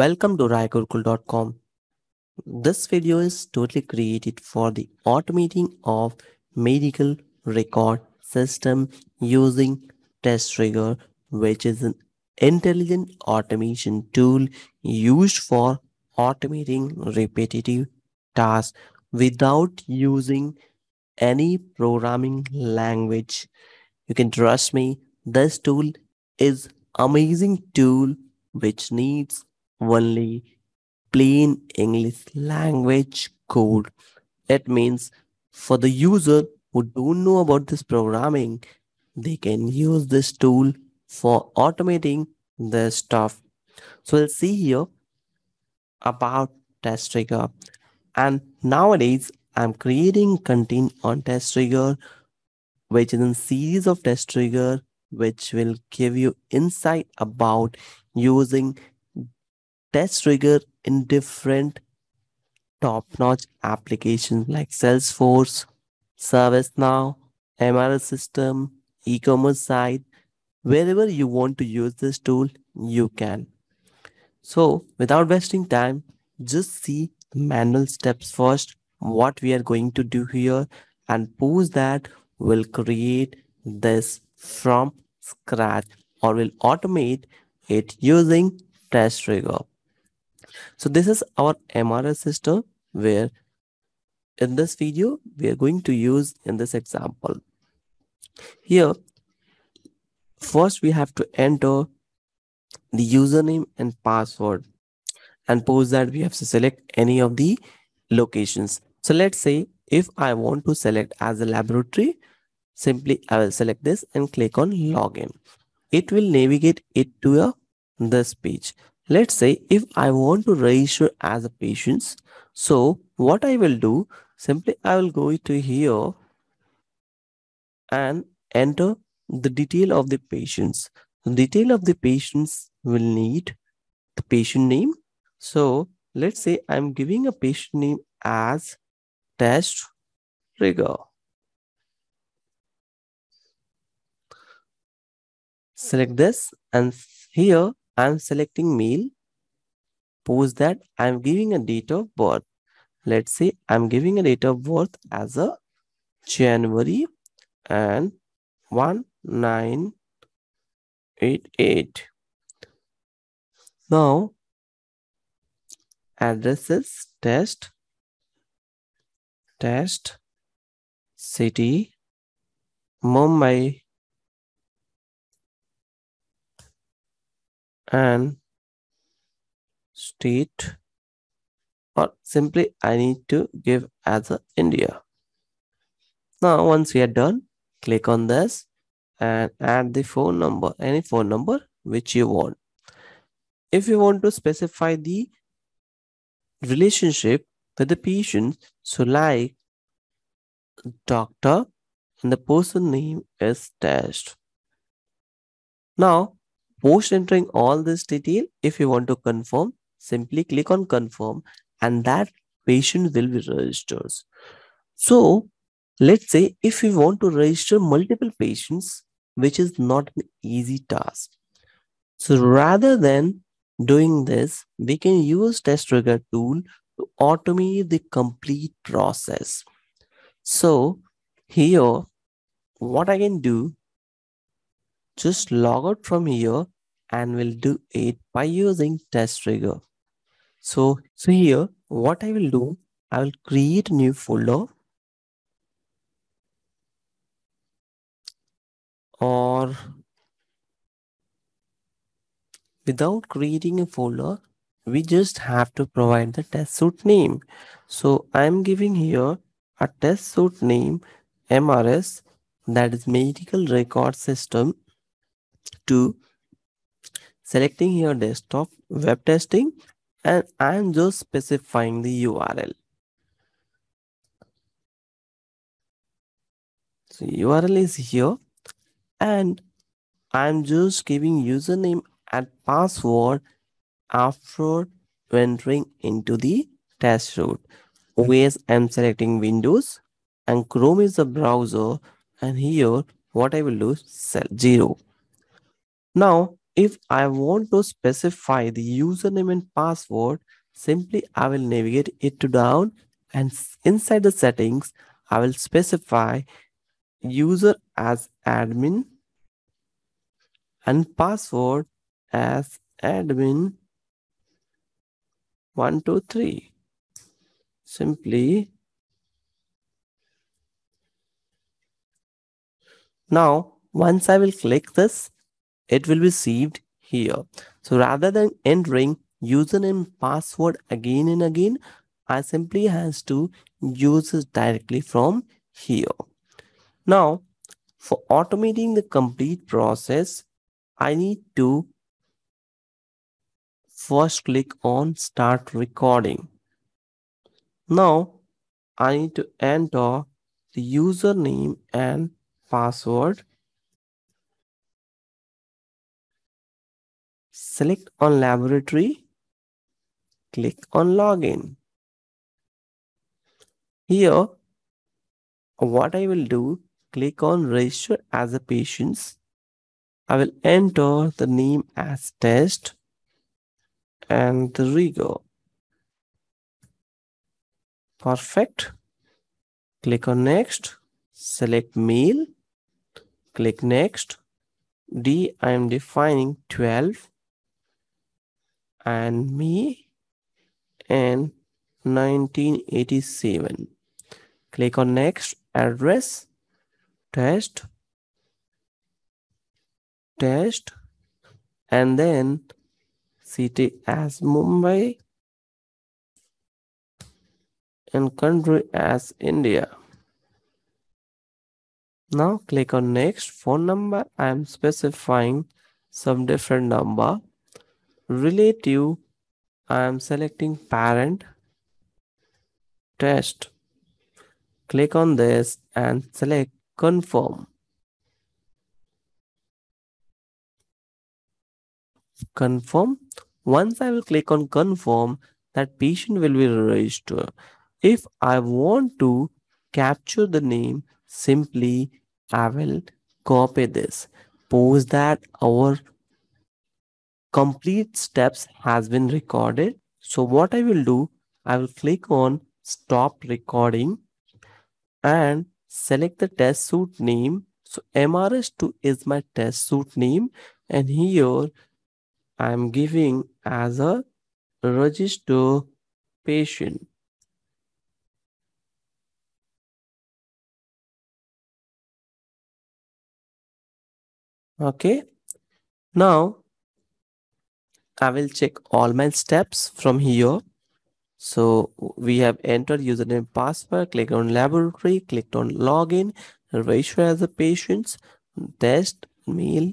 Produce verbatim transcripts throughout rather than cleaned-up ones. Welcome to Raikurkul dot com. This video is totally created for the automating of medical record system using test trigger, which is an intelligent automation tool used for automating repetitive tasks without using any programming language. You can trust me, this tool is amazing tool which needs only plain English language code. That means for the user who don't know about this programming, they can use this tool for automating the stuff. So we'll see here about test trigger. And nowadays I'm creating content on test trigger, which is a series of test trigger, which will give you insight about using test trigger in different top-notch applications like Salesforce, ServiceNow, M R S system, e-commerce site. Wherever you want to use this tool, you can. So without wasting time, just see the manual steps first, what we are going to do here, and post that will create this from scratch or will automate it using test trigger. So this is our M R S system, where in this video we are going to use in this example. Here first we have to enter the username and password, and post that we have to select any of the locations. So let's say if I want to select as a laboratory, simply I will select this and click on login. It will navigate it to a, this page. Let's say if I want to register as a patient, so what I will do, simply I will go to here and enter the detail of the patients. The detail of the patients will need the patient name. So let's say I'm giving a patient name as test trigger. Select this, and here I'm selecting male. Post that I'm giving a date of birth. Let's say I'm giving a date of birth as a January and nineteen eighty-eight. Now address is test test city Mumbai. And state, or simply I need to give as a India. Now once we are done, click on this and add the phone number, any phone number which you want. If you want to specify the relationship with the patient, so like doctor and the person name is test. Now post entering all this detail, if you want to confirm, simply click on confirm, and that patient will be registered. So let's say if we want to register multiple patients, which is not an easy task. So rather than doing this, we can use test trigger tool to automate the complete process. So here, what I can do, just log out from here and we'll do it by using test trigger. So, so here, what I will do, I will create a new folder or without creating a folder, we just have to provide the test suite name. So I'm giving here a test suite name M R S, that is medical record system, to selecting here desktop web testing, and I'm just specifying the U R L. So U R L is here, and I'm just giving username and password after entering into the test suite. O S I'm selecting Windows and Chrome is the browser, and here what I will do is zero. Now If I want to specify the username and password, simply I will navigate it to down, and inside the settings, I will specify user as admin and password as admin one two three. Simply. Now, once I will click this, it will be saved here. So rather than entering username password again and again, I simply has to use it directly from here. Now, for automating the complete process, I need to first click on start recording. Now, I need to enter the username and password. Select on laboratory, click on login. Here, what I will do, click on register as a patient. I will enter the name as test and there we go. Perfect. Click on next, select mail, click next. D, I am defining twelve. And me and nineteen eighty-seven. Click on next, address, test, test, and then city as Mumbai and country as India. Now click on next, phone number. I am specifying some different number. Relative, I am selecting parent, test. Click on this and select confirm. Confirm. Once I will click on confirm, that patient will be registered. If I want to capture the name, simply I will copy this. Post that our complete steps has been recorded. So what I will do, I will click on stop recording and select the test suite name. So M R S two is my test suite name. And here I am giving as a register patient. Okay. Now, I will check all my steps from here. So we have entered username, password, click on laboratory, clicked on login, register as a patient, test, mail.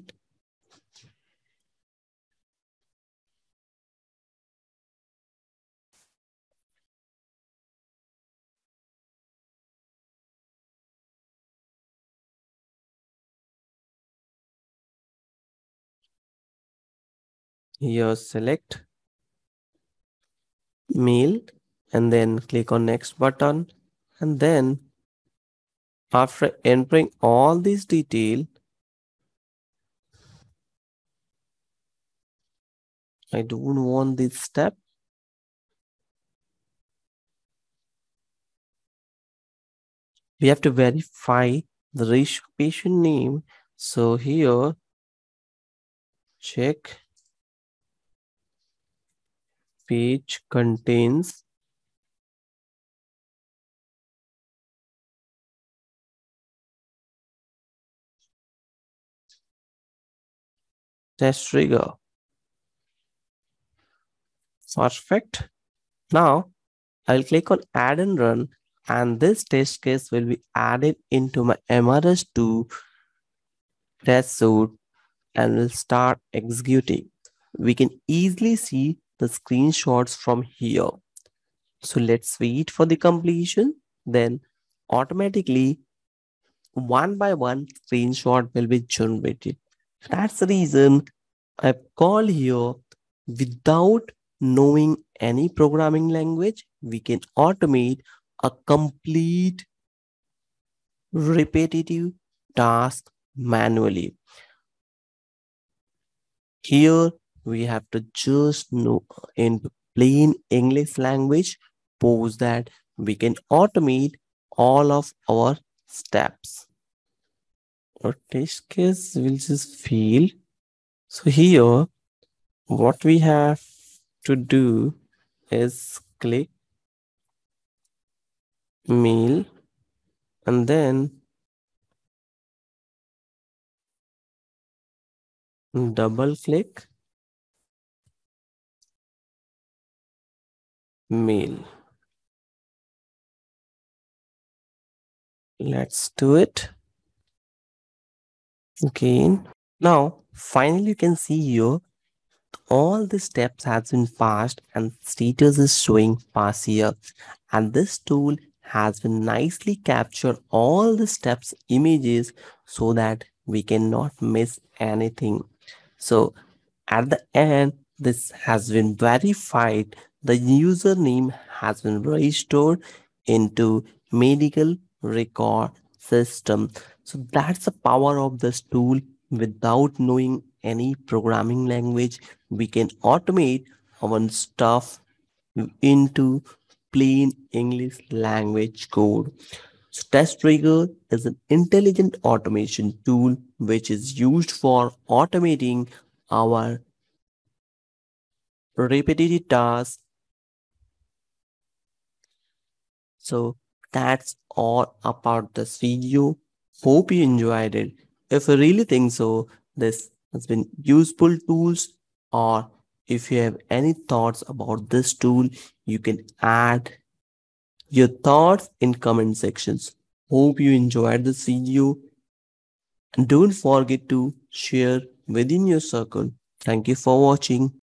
Here select mail and then click on next button, and then after entering all these detail, I don't want this step. We have to verify the patient name. So here check page contains test trigger. Perfect. Now I'll click on add and run, and this test case will be added into my M R S two test suite and will start executing. We can easily see the screenshots from here. So let's wait for the completion. Then automatically one by one screenshot will be generated. That's the reason I call here without knowing any programming language, we can automate a complete repetitive task manually. Here we have to just know in plain English language, pose that we can automate all of our steps. Our test case will just fail. So here, what we have to do is click mail and then double click mail. Let's do it again. Now, finally, you can see here all the steps has been passed and status is showing pass here. And this tool has been nicely captured all the steps images so that we cannot miss anything. So at the end, this has been verified. The username has been restored into medical record system. So that's the power of this tool. Without knowing any programming language, we can automate our stuff into plain English language code. So test trigger is an intelligent automation tool which is used for automating our repetitive tasks. So that's all about this video. Hope you enjoyed it. If you really think so, this has been useful tools, or if you have any thoughts about this tool, you can add your thoughts in comment sections. Hope you enjoyed this video and don't forget to share within your circle. Thank you for watching.